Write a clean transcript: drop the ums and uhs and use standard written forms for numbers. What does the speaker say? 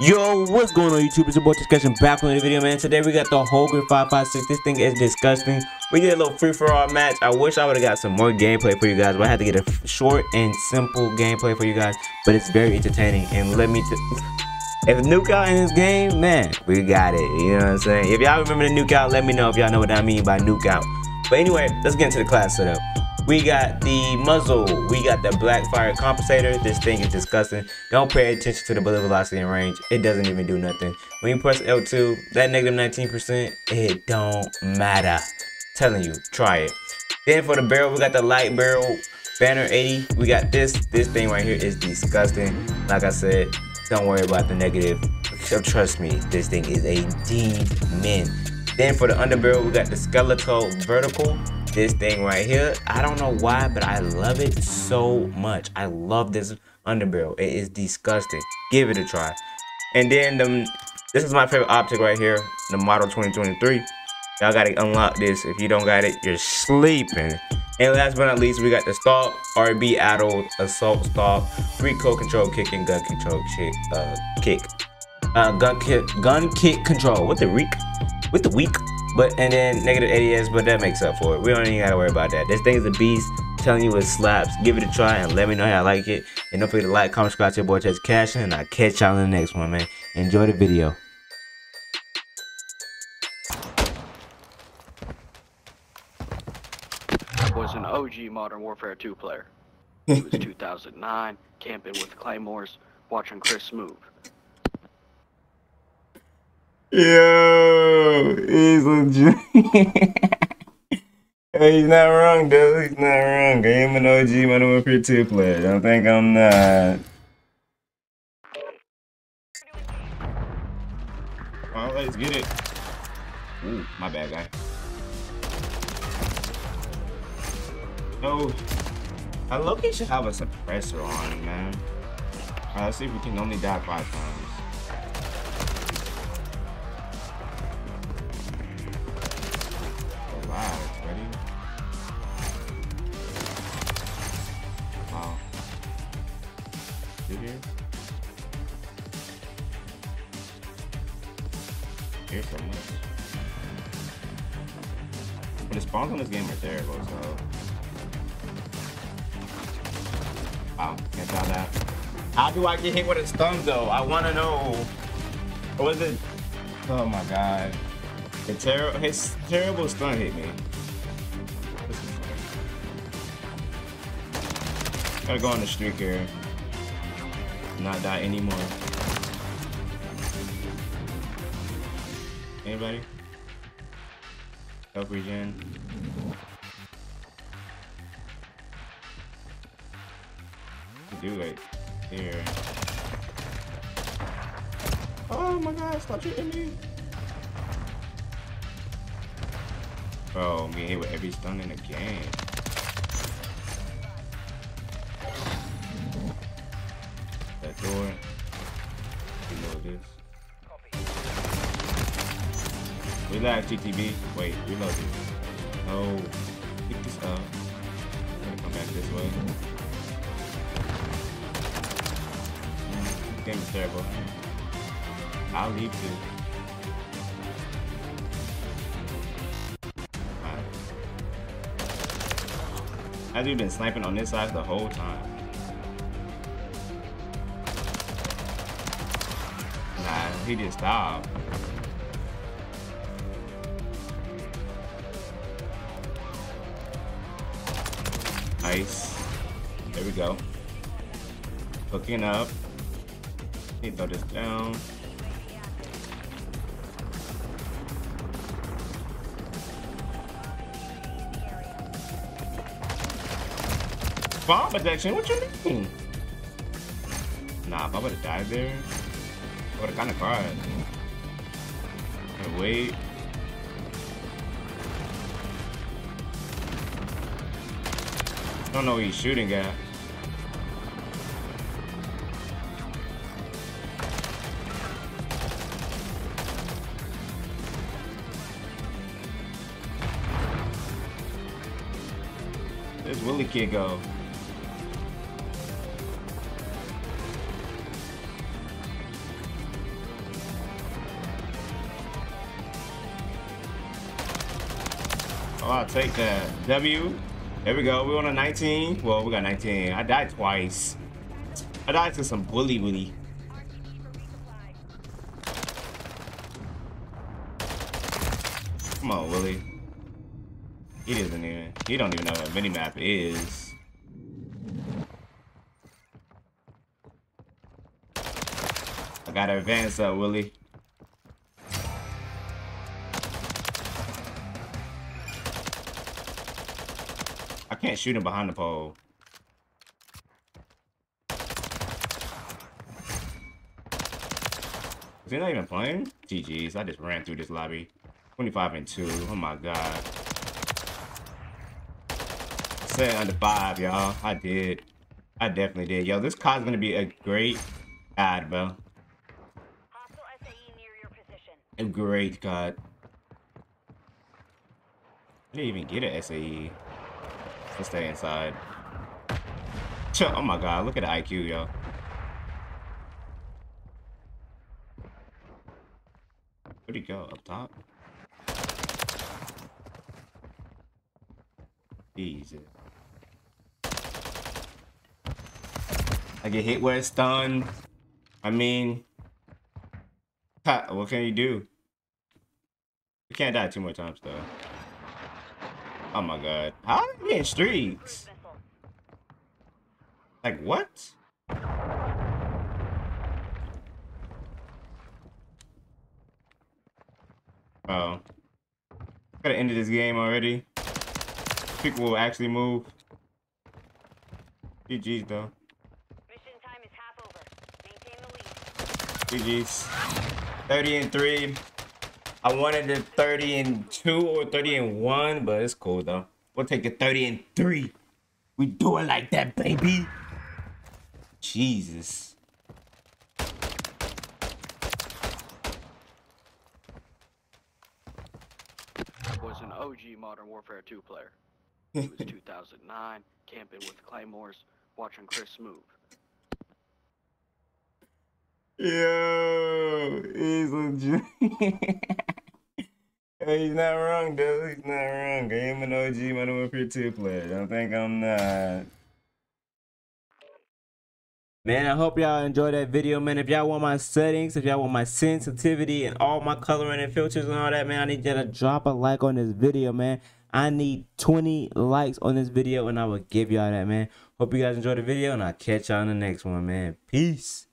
Yo, what's going on YouTube? It's your boy Tezkashing back with another video, man. Today we got the Holger 556. This thing is disgusting. We did a little free-for-all match. I wish I would have got some more gameplay for you guys, but I had to get a short and simple gameplay for you guys, but it's very entertaining. And let me if nuke out in this game, man, we got it. You know what I'm saying? If y'all remember the nuke out, let me know if y'all know what I mean by nuke out. But anyway, let's get into the class setup. We got the muzzle, we got the black fire compensator. This thing is disgusting. Don't pay attention to the bullet velocity and range. It doesn't even do nothing. When you press L2, that negative 19%, it don't matter. Telling you, try it. Then for the barrel, we got the light barrel banner 80. We got this thing right here is disgusting. Like I said, don't worry about the negative. Trust me, this thing is a demon. Then for the underbarrel, we got the skeletal vertical. This thing right here, I don't know why, but I love it so much. I love this underbarrel. It is disgusting. Give it a try. And then this is my favorite optic right here, the model 2023. Y'all gotta unlock this. If you don't got it, you're sleeping. And last but not least, we got the stock, rb adult assault stock, recoil control kick, and gun control kick. Gun kick control with the reek, with the weak. But and then negative ADS, but that makes up for it. We don't even gotta worry about that. This thing is a beast. I'm telling you, it slaps. Give it a try and let me know how I like it. And don't forget to like, comment, subscribe to your boy Tezkashing, and I'll catch y'all in the next one, man. Enjoy the video. I was an OG Modern Warfare 2 player. It was 2009, camping with Claymores, watching Chris Move. Yo, he's legit. He's not wrong, though. He's not wrong. I am an OG Modern Warfare 2 player. Don't think I'm not. All right, let's get it. Ooh, my bad, guy. So, I low key should have a suppressor on, man. All right, let's see if we can only die 5 times. Here's so much. But it spawns on this game right there, bro, so. Wow, can't tell that. How do I get hit with a stun, though? I want to know. What was it? Oh my god. His terrible stun hit me. This is funny. Gotta go on the streak here. Not die anymore. Anybody? Help regen. Do it here. Oh my god, stop shooting me. Bro, I'm getting hit with every stun in the game. That door. You know this. Reload TTB. Wait, reload it. No. Pick this up. I'm gonna come back this way. This game is terrible. I'll leave this. Alright. As we've been sniping on this side the whole time. Nah, he just stopped. Nice. There we go. Hooking up. Need to throw this down. Bomb protection? What you mean? Nah, if I would've died there, I would've kinda cried. And wait. I don't know what he's shooting at. Where's Willy Kid go? I'll take that W. There we go. We're on a 19. Well, we got 19. I died twice. I died to some bully witty. Come on, Willie. He doesn't even. He don't even know what minimap is. I gotta advance up, Willie. I can't shoot him behind the pole. Is he not even playing? GG's, I just ran through this lobby. 25-2. Oh my god. I said under 5, y'all. I did. I definitely did. Yo, this COD's gonna be a great COD, bro. A great COD. I didn't even get an SAE. Let's stay inside. Oh my god, look at the IQ, yo. Where'd he go? Up top? Easy. I get hit where it's stunned. I mean, what can you do? You can't die too many times, though. Oh my god. How are we in streaks? Like, what? Oh. Gotta end this game already. People will actually move. GG's, though. Mission time is half over. Maintain the lead. GG's. 30-3. I wanted a 30-2 or 30-1, but it's cool though. We'll take a 30-3. We do it like that, baby. Jesus. I was an OG Modern Warfare 2 player. It was 2009, camping with Claymores, watching Chris Move. Yo, he's legit. He's not wrong, dude. He's not wrong. I am an OG Modern Warfare 2 player. Don't think I'm not. Man, I hope y'all enjoyed that video, man. If y'all want my settings, if y'all want my sensitivity and all my coloring and filters and all that, man, I need y'all to drop a like on this video, man. I need 20 likes on this video and I will give y'all that, man. Hope you guys enjoyed the video and I'll catch y'all in the next one, man. Peace.